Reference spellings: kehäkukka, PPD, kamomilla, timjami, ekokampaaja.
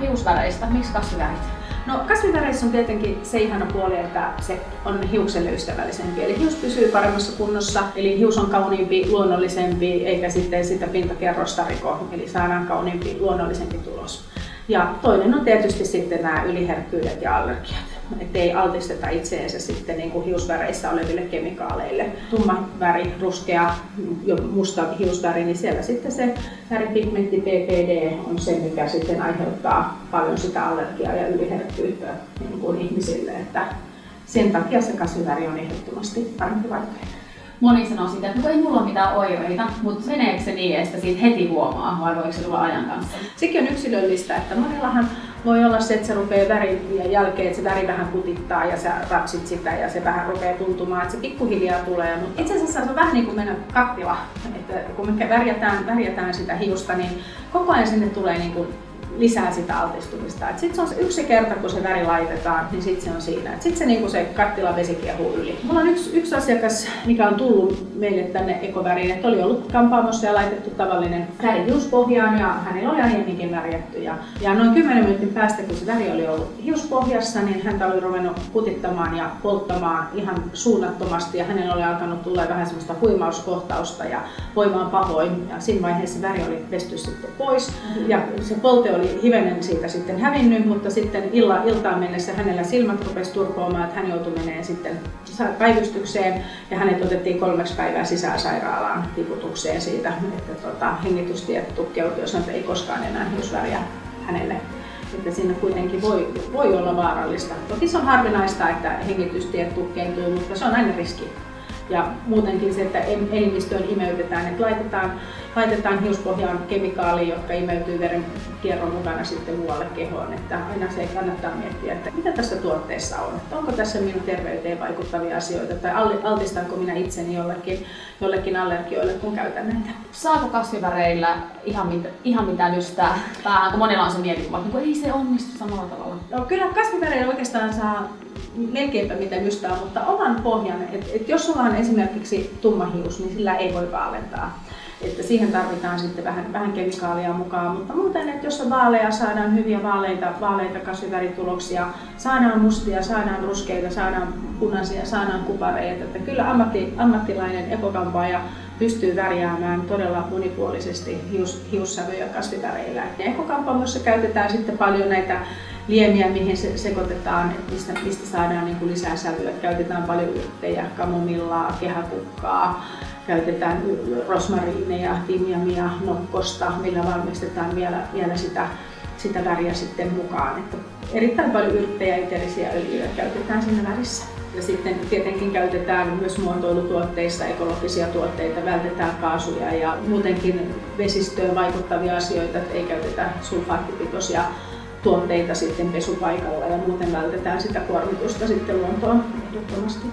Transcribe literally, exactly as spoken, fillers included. hiusväreistä. Miksi kasvivärit? No kasviväreissä on tietenkin se ihana puoli, että se on hiukselle ystävällisempi. Eli hius pysyy paremmassa kunnossa, eli hius on kauniimpi, luonnollisempi, eikä sitten sitä pintakerrosta riko. Eli saadaan kauniimpi, luonnollisempi tulos. Ja toinen on tietysti sitten nämä yliherkkyydet ja allergiat. Ettei altisteta itseensä sitten niin kuin hiusväreissä oleville kemikaaleille. Tumma väri, ruskea, musta hiusväri, niin siellä sitten se väripigmentti P P D on se, mikä sitten aiheuttaa paljon sitä allergiaa ja yliherkkyyttä niin kuin ihmisille. Että sen takia se kasviväri on ehdottomasti parempi vaihtoehto. Moni sanoo sitä, että ei mulla ole mitään oireita, mutta meneekö se niin, että siitä heti huomaa vai voiko se tulla ajan kanssa? Sekin on yksilöllistä, että monillahan voi olla se, että se rupeaa värin jälkeen, että se väri vähän kutittaa ja sä rapsit sitä ja se vähän rupeaa tuntumaan, että se pikkuhiljaa tulee. Mutta itse asiassa se on vähän niin kuin mennä kattila, että kun me värjätään, värjätään sitä hiusta, niin koko ajan sinne tulee niin kuin lisää sitä altistumista. Sitten se on se yksi kerta, kun se väri laitetaan, niin sitten se on siinä. Sitten se, niin se kattilavesi kiehuu yli. Mulla on yksi, yksi asiakas, mikä on tullut meille tänne ekoväriin, että oli ollut kampaamossa ja laitettu tavallinen väri hiuspohjaan ja hänellä oli aiemminkin värjätty. Ja, ja noin kymmenen minuutin päästä, kun se väri oli ollut hiuspohjassa, niin häntä oli ruvennut putittamaan ja polttamaan ihan suunnattomasti ja hänellä oli alkanut tulla vähän semmoista huimauskohtausta ja voimaan pahoin. Ja siinä vaiheessa väri oli pesty sitten pois ja se polte oli hivenen siitä sitten hävinnyt, mutta sitten illa, iltaan mennessä hänellä silmät rupesi turpoamaan, että hän joutui menemään sitten päivystykseen ja hänet otettiin kolmeksi päivää sisään sairaalaan tiputukseen siitä, että tota, hengitystiet tukkeutui, jos näitä ei koskaan enää hiusväriä hänelle. Että siinä kuitenkin voi, voi olla vaarallista. Toki se on harvinaista, että hengitystiet tukkeutuu, mutta se on aina riski. Ja muutenkin se, että elimistöön imeytetään, että laitetaan, laitetaan hiuspohjaan kemikaalia, jotka imeytyy verenkierron mukana sitten muualle kehoon. Että aina se kannattaa miettiä, että mitä tässä tuotteessa on. Että onko tässä minun terveyteen vaikuttavia asioita tai altistanko minä itseni jollekin, jollekin allergioille, kun käytän näitä. Saako kasviväreillä ihan, mit, ihan mitä lystää päähän, kun monella on se mielikuva, että ei se onnistu samalla tavalla? No, kyllä kasviväreillä oikeastaan saa melkeinpä mitä mystää, mutta oman pohjan, että et jos sulla on esimerkiksi tumma hius, niin sillä ei voi vaalentaa. Että siihen tarvitaan sitten vähän, vähän kemikaalia mukaan, mutta muuten, että jos on vaaleja, saadaan hyviä vaaleita, vaaleita kasvivärituloksia, saadaan mustia, saadaan ruskeita, saadaan punaisia, saadaan kupareita. Että kyllä ammatti, ammattilainen ekokampaaja pystyy värjäämään todella monipuolisesti hius, hiussävyjä kasviväreillä. Ja ekokampaamossa käytetään sitten paljon näitä liemiä, mihin se sekoitetaan, mistä, mistä saadaan niin kuin lisää sävyä. Käytetään paljon yrttejä, kamomillaa, kehäkukkaa, käytetään rosmariineja, timjamia, nokkosta, millä valmistetaan vielä, vielä sitä, sitä väriä sitten mukaan. Että erittäin paljon yrttejä ja eterisiä öljyjä käytetään siinä värissä. Ja sitten tietenkin käytetään myös muotoilutuotteissa ekologisia tuotteita, vältetään kaasuja ja muutenkin vesistöön vaikuttavia asioita, ei käytetä sulfaattipitoisia tuotteita sitten pesupaikalla ja muuten vältetään sitä kuormitusta sitten luontoon ehdottomasti.